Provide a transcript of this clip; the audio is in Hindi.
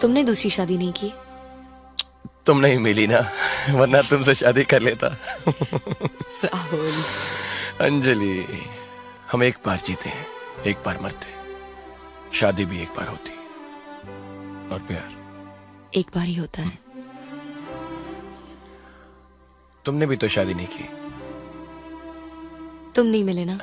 तुमने दूसरी शादी नहीं की? तुम नहीं मिली ना, वरना तुमसे शादी कर लेता। राहुल। अंजलि, हम एक बार जीते हैं, एक बार मरते हैं। शादी भी एक बार होती है और प्यार एक बार ही होता है। तुमने भी तो शादी नहीं की। तुम नहीं मिले ना।